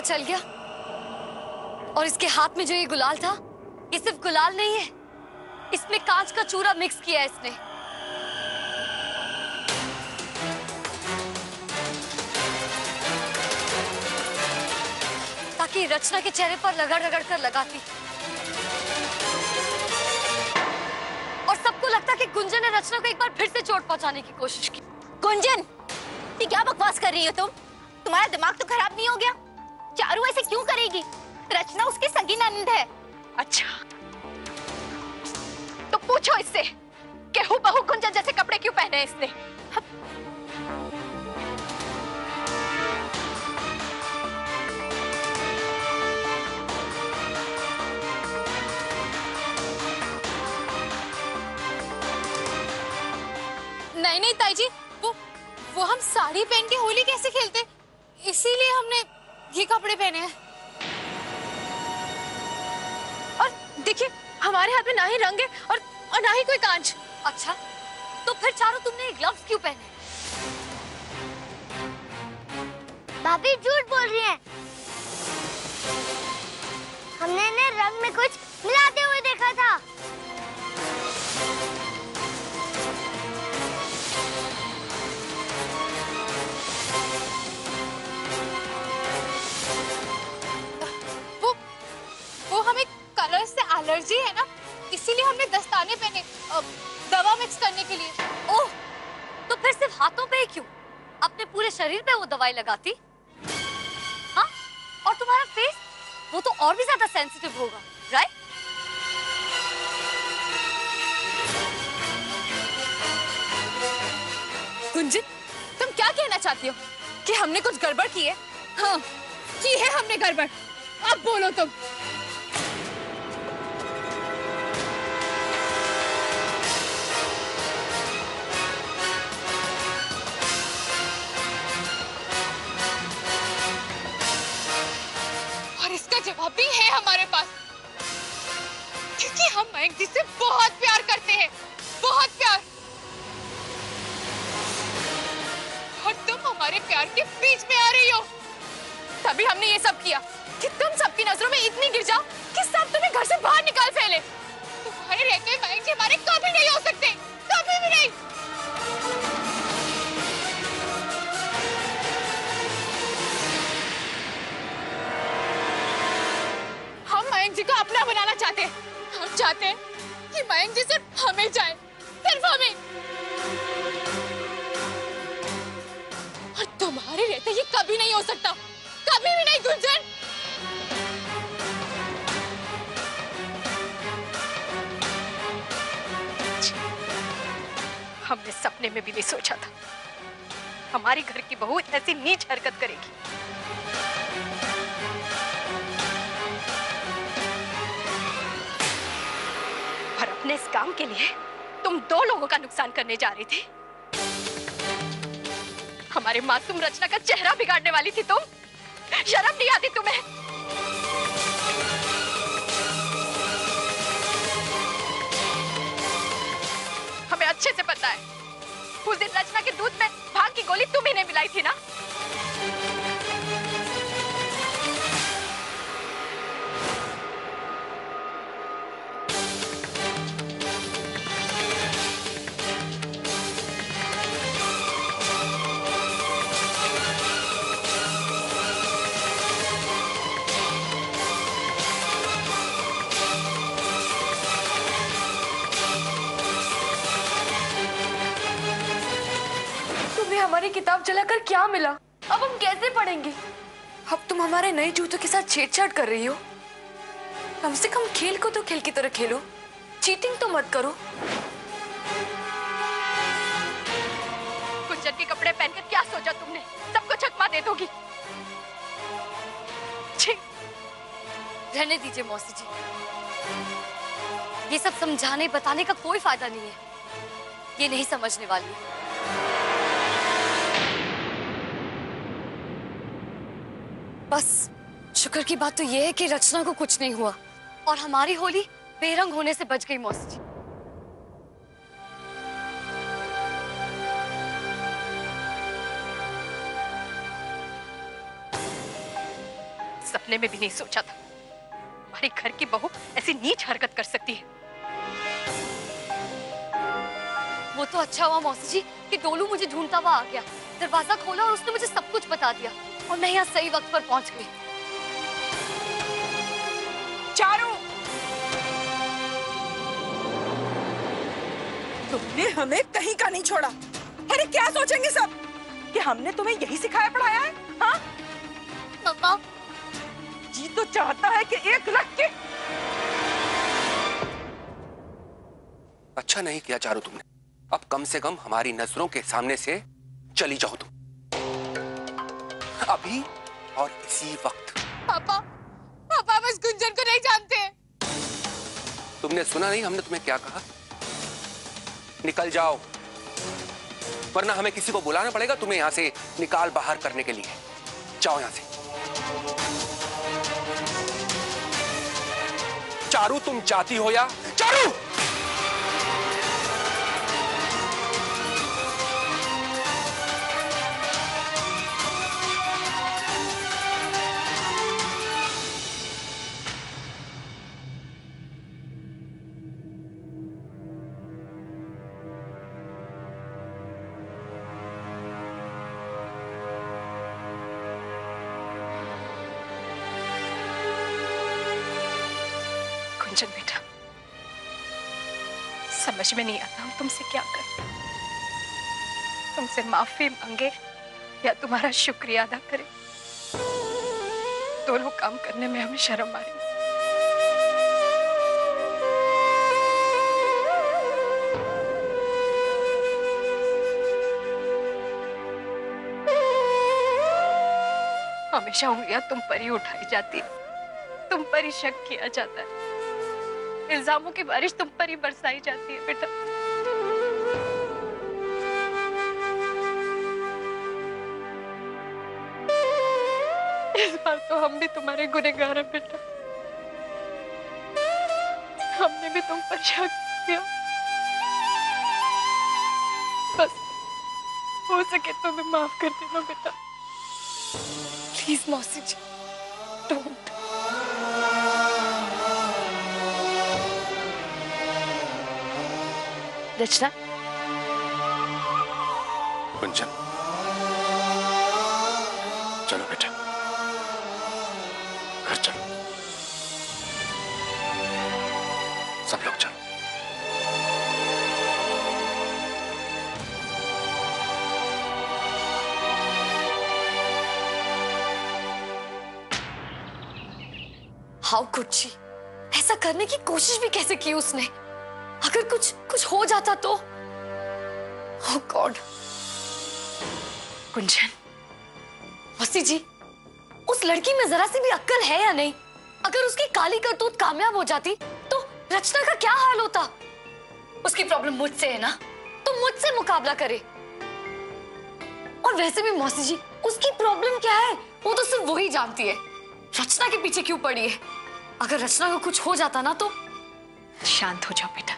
पता चल गया। और इसके हाथ में जो ये गुलाल था, ये सिर्फ गुलाल नहीं है, इसमें कांच का चूरा मिक्स किया है इसने। ताकि रचना के चेहरे पर रगड़ रगड़ कर लगाती और सबको लगता कि गुंजन ने रचना को एक बार फिर से चोट पहुंचाने की कोशिश की। गुंजन, ये क्या बकवास कर रही हो तुम? तुम्हारा दिमाग तो खराब नहीं हो गया? चारू ऐसे क्यों करेगी? रचना उसकी सगी ननद है। अच्छा, तो पूछो इससे कि हूबहू गुंजन जैसे कपड़े क्यों पहने इसने। नहीं नहीं ताई जी, वो हम साड़ी पहन के होली कैसे खेलते, इसीलिए हमने ये कपड़े पहने हैं। और देखिए, हमारे हाथ में ना ही रंग है और ना ही कोई कांच। अच्छा, तो फिर चारू तुमने ग्लव्स क्यों पहने? भाभी झूठ बोल रही हैं। हमने इन्हें रंग में कुछ मिलाते हुए देखा था। कलर से एलर्जी है ना, इसीलिए हमने दस्ताने पहने दवा मिक्स करने के लिए। ओह, तो फिर सिर्फ हाथों पे ही क्यों? अपने पूरे शरीर पे वो दवाई लगाती। हाँ, और तुम्हारा फेस, वो तो और भी ज्यादा सेंसिटिव होगा, राइट? गुंजित, तुम क्या कहना चाहती हो? कि हमने कुछ गड़बड़ की है? हाँ, की है हमने गड़बड़। अब बोलो तुम। जवाब भी है हमारे पास, क्योंकि हम मयंक जी से बहुत प्यार करते हैं, बहुत प्यार। और तुम हमारे प्यार के बीच में आ रही हो, तभी हमने ये सब किया कि तुम सबकी नजरों में इतनी गिर जाओ कि सब तुम्हें घर से बाहर निकाल फेले। तुम्हारे रहते हुए मयंक जी हमारे कभी नहीं हो सकते, कभी भी नहीं। मयंक जी को अपना बनाना चाहते हैं। हम चाहते हैं कि मयंक जी सिर्फ हमें जाए, सिर्फ हमें। और तुम्हारे रहते ये कभी नहीं हो सकता, कभी भी नहीं। गुंजन, हमने सपने में भी नहीं सोचा था हमारे घर की बहू ऐसी नीच हरकत करेगी। अपने इस काम के लिए तुम दो लोगों का नुकसान करने जा रही थी। हमारे मासूम रचना का चेहरा बिगाड़ने वाली थी तुम। शर्म नहीं आती तुम्हें? हमें अच्छे से पता है, उस दिन रचना के दूध में भांग की गोली तुम ही ने मिलाई थी ना। हमारी किताब जलाकर क्या मिला? अब हम कैसे पढ़ेंगे? अब तुम हमारे नए जूतों के साथ छेड़छाड़ कर रही हो। कम से कम खेल को तो खेल की तरह खेलो, चीटिंग तो मत करो। गुंजन के कपड़े पहनकर क्या सोचा तुमने? सबको चकमा दे दोगी? छी, रहने दीजिए मौसी जी, ये सब समझाने बताने का कोई फायदा नहीं है। ये नहीं समझने वाली है। बस शुक्र की बात तो यह है कि रचना को कुछ नहीं हुआ और हमारी होली बेरंग होने से बच गई। मौसी जी, सपने में भी नहीं सोचा था हमारे घर की बहू ऐसी नीच हरकत कर सकती है। वो तो अच्छा हुआ मौसी जी कि डोलू मुझे ढूंढता हुआ आ गया, दरवाजा खोला और उसने मुझे सब कुछ बता दिया और मैं यहाँ सही वक्त पर पहुंच गई। चारू, तुमने हमें कहीं का नहीं छोड़ा। अरे क्या सोचेंगे सब कि हमने तुम्हें यही सिखाया पढ़ाया है? हाँ? पापा जी तो चाहता है कि एक रख के। अच्छा नहीं किया चारू तुमने, अब कम से कम हमारी नजरों के सामने से चली जाओ तुम अभी और इसी वक्त। पापा, पापा बस गुंजन को नहीं जानते। तुमने सुना नहीं हमने तुम्हें क्या कहा? निकल जाओ वरना हमें किसी को बुलाना पड़ेगा तुम्हें यहाँ से निकाल बाहर करने के लिए। जाओ यहाँ से। चारू तुम जाती हो या? चारू बेटा, समझ में नहीं आता हम तुमसे क्या करें। तुमसे माफी मांगे या तुम्हारा शुक्रिया अदा करें, दोनों काम करने में हमें शर्म आ रही। हमेशा उंगलियां तुम पर ही उठाई जाती, तुम पर ही शक किया जाता है, इल्जामों की बारिश तुम पर ही बरसाई जाती है। बेटा इस बार तो हम भी तुम्हारे गुनहगार हैं। बेटा हमने भी तुम पर शक किया, बस हो सके तो हमें माफ कर देना बेटा। प्लीज मौसी जी डोंट। रचना, गुंजन, चलो बेटा घर चलो, सब लोग चलो। हाउ कुड शी, ऐसा करने की कोशिश भी कैसे की उसने? अगर कुछ हो जाता तो। ओह गॉड। गुंजन, मौसी जी उस लड़की में जरा सी भी अक्ल है या नहीं? अगर उसकी काली करतूत कामयाब हो जाती तो रचना का क्या हाल होता? उसकी प्रॉब्लम मुझसे है ना, तो मुझसे मुकाबला करे। और वैसे भी मौसी जी उसकी प्रॉब्लम क्या है वो तो सिर्फ वही जानती है, रचना के पीछे क्यों पड़ी है? अगर रचना को कुछ हो जाता ना तो। शांत हो जाओ बेटा,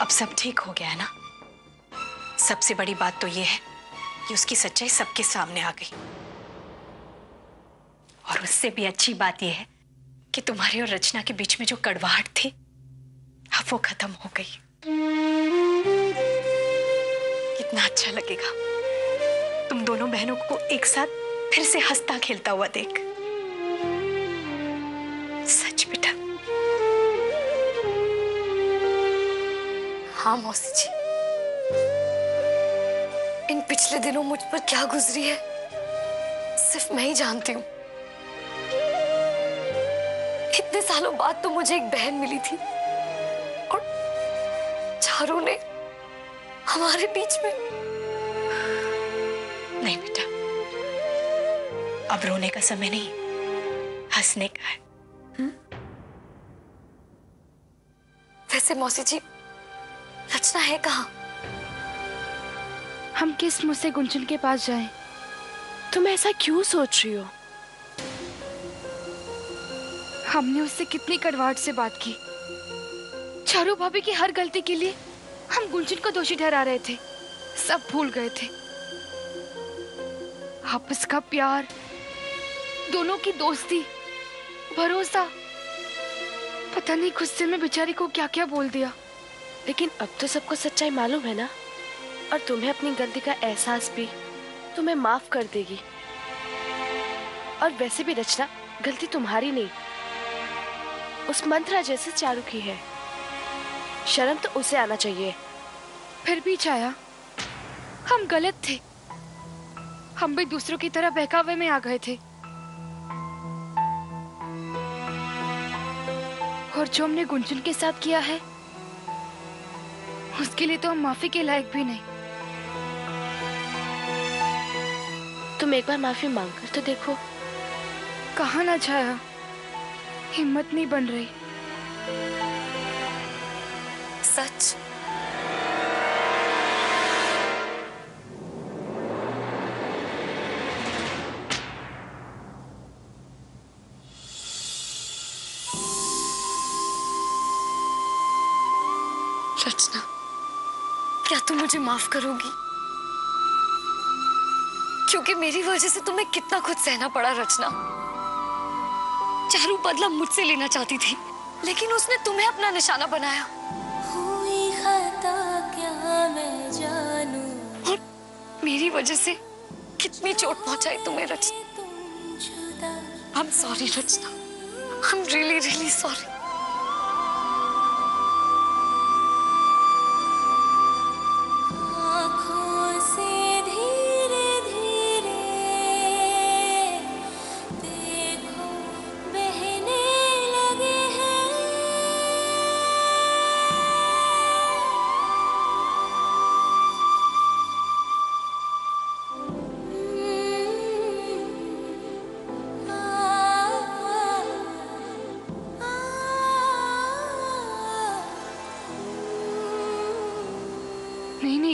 अब सब ठीक हो गया है ना। सबसे बड़ी बात तो ये है कि उसकी सच्चाई सबके सामने आ गई, और उससे भी अच्छी बात ये है कि तुम्हारे और रचना के बीच में जो कड़वाहट थी अब वो खत्म हो गई। कितना अच्छा लगेगा तुम दोनों बहनों को एक साथ फिर से हंसता खेलता हुआ देख। सच बेटा। हाँ मौसी जी, इन पिछले दिनों मुझ पर क्या गुजरी है सिर्फ मैं ही जानती हूँ। इतने सालों बाद तो मुझे एक बहन मिली थी और चारू ने हमारे बीच में। नहीं बेटा, अब रोने का समय नहीं, हंसने का है। वैसे मौसी जी रचना है कहाँ? हम किस मुंह से गुंजन के पास जाएं? तुम ऐसा क्यों सोच रही हो? हमने उससे कितनी कड़वाहट से बात की, चारू भाभी की हर गलती के लिए हम गुंजन को दोषी ठहरा रहे थे, सब भूल गए थे। आपस का प्यार, दोनों की दोस्ती, भरोसा, पता नहीं गुस्से में बेचारी को क्या क्या बोल दिया। लेकिन अब तो सबको सच्चाई मालूम है ना, और तुम्हें अपनी गलती का एहसास भी तुम्हें माफ कर देगी। और वैसे भी रचना, गलती तुम्हारी नहीं, उस मंत्रा जैसे चारू की है, शर्म तो उसे आना चाहिए। फिर भी छाया, हम गलत थे, हम भी दूसरों की तरह बहकावे में आ गए थे, और जो हमने गुंजन के साथ किया है उसके लिए तो हम माफी के लायक भी नहीं। तुम एक बार माफी मांग कर तो देखो। कहाँ ना छाया, हिम्मत नहीं बन रही। सच रचना, क्या तुम मुझे माफ करोगी? क्योंकि मेरी वजह से तुम्हें कितना खुद सहना पड़ा। रचना, चारू बदला मुझसे लेना चाहती थी, लेकिन उसने तुम्हें अपना निशाना बनाया। हुई खता क्या मैं जानू, और मेरी वजह से कितनी चोट पहुंचाई तुम्हें। Rachna, I am sorry Rachna, I am really really sorry.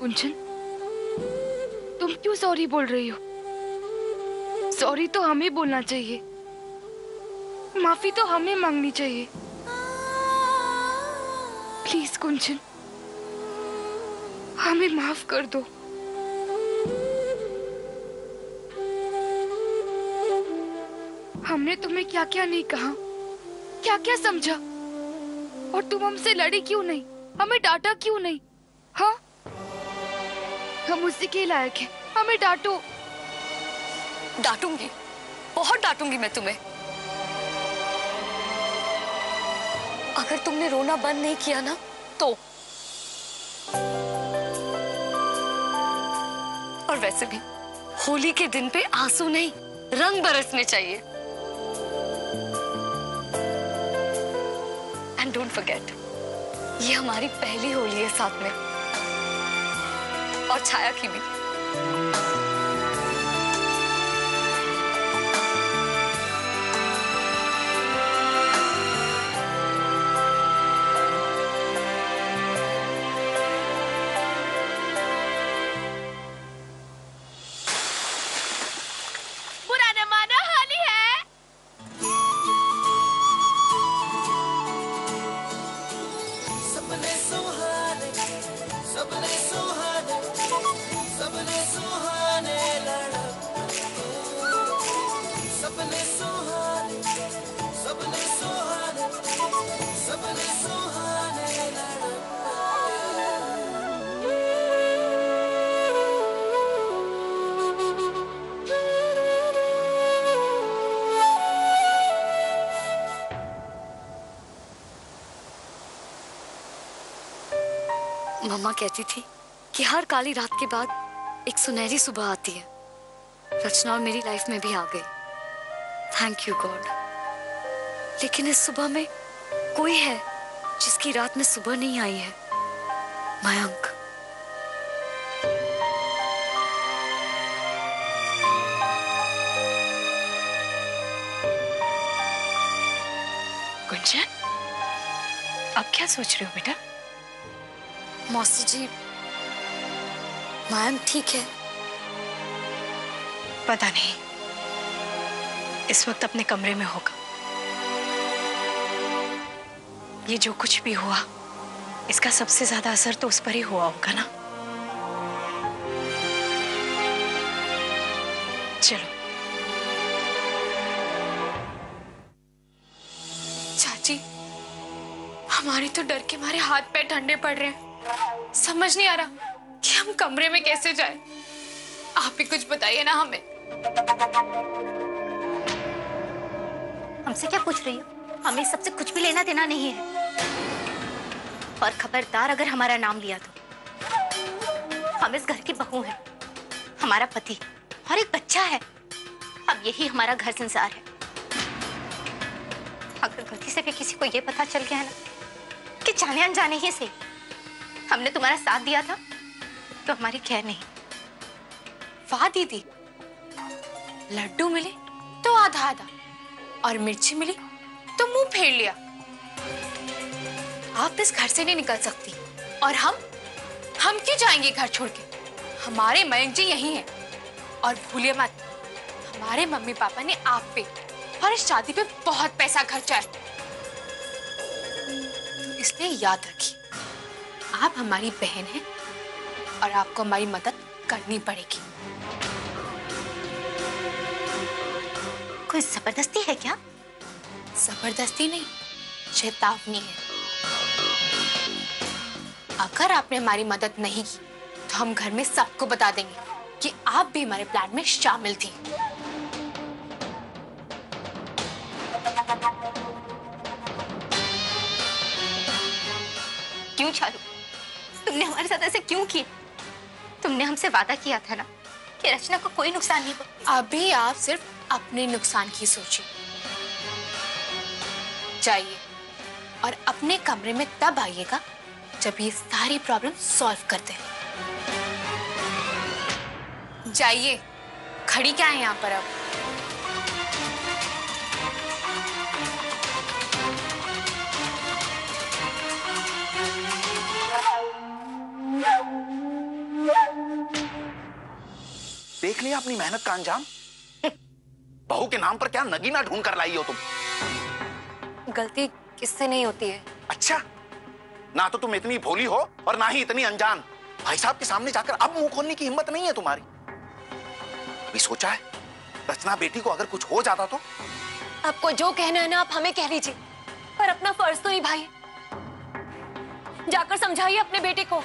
Gunjan, तुम क्यों सॉरी बोल रही हो? सॉरी तो हमें बोलना चाहिए, माफी तो हमें मांगनी चाहिए। प्लीज गुंजन, हमें माफ कर दो। हमने तुम्हें क्या क्या नहीं कहा, क्या क्या समझा, और तुम हमसे लड़ी क्यों नहीं, हमें डांटा क्यों नहीं? हाँ, हम उसी के लायक हैं, हमें डांटो। डांटूंगी, बहुत डांटूंगी मैं तुम्हें। अगर तुमने रोना बंद नहीं किया ना, तो। और वैसे भी होली के दिन पे आंसू नहीं, रंग बरसने चाहिए। एंड डोंट फॉरगेट, ये हमारी पहली होली है साथ में, और छाया की भी। पुराना माना हाली है। सपने सुहाने, सपने सुहाने, सपने सुहाने लड़क, सपने सुहाने, सपने सुहाने, सपने सुहाने लड़क। मम्मा कहती थी कि हर काली रात के बाद एक सुनहरी सुबह आती है। रचना और मेरी लाइफ में भी आ गई, थैंक यू गॉड। लेकिन इस सुबह में कोई है जिसकी रात में सुबह नहीं आई है, मयंक। गुंजन, आप क्या सोच रहे हो बेटा? मौसी जी, मयंक ठीक है? पता नहीं, इस वक्त अपने कमरे में होगा। ये जो कुछ भी हुआ, इसका सबसे ज्यादा असर तो उस पर ही हुआ होगा ना। चलो। हमारी तो डर के मारे हाथ पैर ठंडे पड़ रहे हैं। समझ नहीं आ रहा कि हम कमरे में कैसे जाएं? आप ही कुछ बताइए ना हमें। हमसे क्या पूछ रही हो? हमें सबसे कुछ भी लेना देना नहीं है। और खबरदार अगर हमारा नाम लिया तो। हम इस घर की बहू हैं, हमारा पति और एक बच्चा है। अब यही हमारा घर संसार है। अगर गलती से भी किसी को ये पता चल गया ना कि जाने अनजाने ही से हमने तुम्हारा साथ दिया था तो हमारी खैर नहीं। वाह दीदी, लड्डू मिले तो आधा आधा और मिर्ची मिली तो मुंह फेर लिया। आप इस घर से नहीं निकल सकती और हम क्यों जाएंगे घर छोड़ के? हमारे मयंक जी यहीं हैं और भूलिए मत, हमारे मम्मी पापा ने आप पे और इस शादी पे बहुत पैसा खर्चा है, तो इसलिए याद रखिए आप हमारी बहन हैं और आपको हमारी मदद करनी पड़ेगी। कोई जबरदस्ती है क्या? जबरदस्ती नहीं, चेतावनी है। अगर आपने हमारी मदद नहीं की तो हम घर में सबको बता देंगे कि आप भी हमारे प्लान में शामिल थी। क्यों चारू, तुमने हमारे साथ ऐसे क्यों किया? तुमने हमसे वादा किया था ना कि रचना को कोई नुकसान नहीं होगा। अभी आप सिर्फ अपने नुकसान की सोचिए। जाइए और अपने कमरे में तब आइएगा जब ये सारी प्रॉब्लम सॉल्व करते हैं। जाइए, खड़ी क्या है यहाँ पर अब? देख लिया अपनी मेहनत का अंजाम? बहू के नाम पर क्या नगीना ढूंढ कर लाई हो तुम? गलती किससे नहीं होती है। अच्छा, ना तो तुम इतनी भोली हो और ना ही इतनी अनजान। भाई साहब के सामने जाकर अब मुंह खोलने की हिम्मत नहीं है तुम्हारी। अभी सोचा है, रचना बेटी को अगर कुछ हो जाता तो? आपको जो कहना है ना आप हमें कह लीजिए, पर अपना फर्ज तो निभाइए। जाकर समझाइए अपने बेटे को।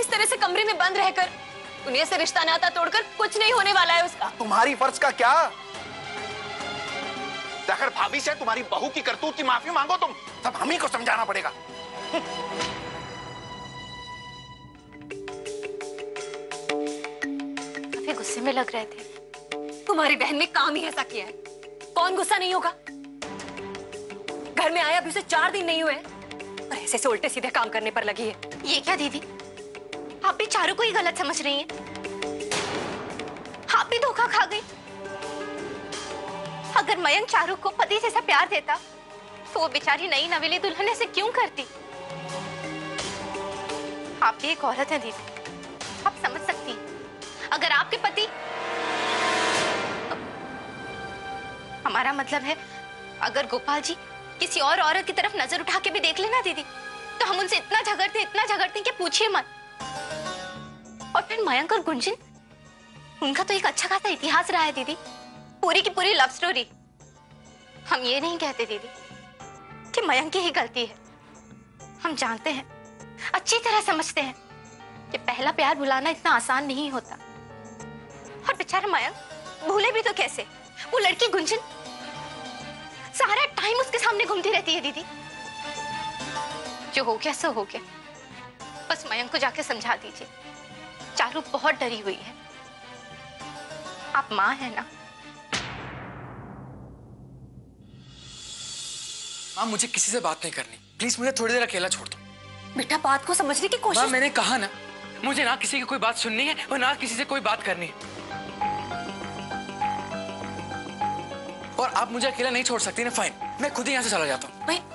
इस तरह से कमरे में बंद रहकर उन्हें से रिश्ता नाता तोड़कर कुछ नहीं होने वाला है उसका। तुम्हारी फर्ज का क्या? जाकर भाभी से तुम्हारी बहू की करतूत की माफी मांगो तुम। सब हम ही को समझाना पड़ेगा। अभी गुस्से में लग रहे थे। तुम्हारी बहन ने काम ही ऐसा किया है, कौन गुस्सा नहीं होगा? घर में आया अभी उसे 4 दिन नहीं हुए और ऐसे से उल्टे सीधे काम करने पर लगी है। ये क्या दीदी, आप भी चारू को ही गलत समझ रही हैं। आप भी धोखा खा गई। अगर मयंक चारू को पति जैसा प्यार देता तो वो बेचारी नई नवेली दुल्हन ऐसे क्यों करती? आप भी एक औरत है दीदी, आप समझ सकती हैं। अगर आपके पति, हमारा मतलब है अगर गोपाल जी किसी और औरत की तरफ नजर उठा के भी देख लेना दीदी, तो हम उनसे इतना झगड़ते कि पूछिए मत। और फिर मयंक और गुंजन, उनका तो एक अच्छा खासा इतिहास रहा है दीदी, पूरी की पूरी लव स्टोरी। हम ये नहीं कहते दीदी कि मयंक की ही गलती है। हम जानते हैं, अच्छी तरह समझते हैं कि पहला प्यार भुलाना इतना आसान नहीं होता। और बेचारा मयंक भूले भी तो कैसे? वो लड़की गुंजन सारा टाइम उसके सामने घूमती रहती है दीदी। जो हो गया सो हो गया, बस मयंक को जाके समझा दीजिए। चारू बहुत डरी हुई है। आप माँ है ना? माँ, मुझे किसी से बात नहीं करनी। प्लीज मुझे थोड़ी देर अकेला छोड़ दो। बेटा, बात को समझने की कोशिश। माँ, मैंने कहा ना, मुझे ना किसी की कोई बात सुननी है और ना किसी से कोई बात करनी है। और आप मुझे अकेला नहीं छोड़ सकती ना? फाइन, मैं खुद ही यहाँ से चला जाता हूँ।